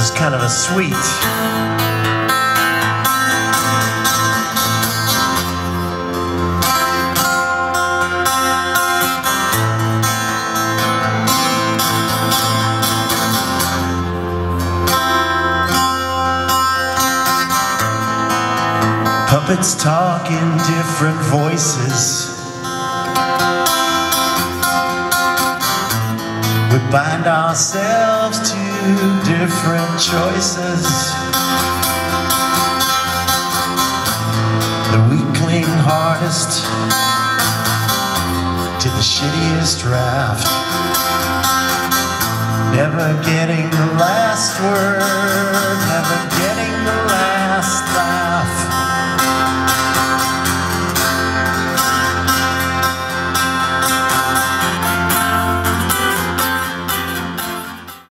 is kind of a sweet. Puppets talk in different voices. We bind ourselves to different choices that we cling hardest to the shittiest draft. Never get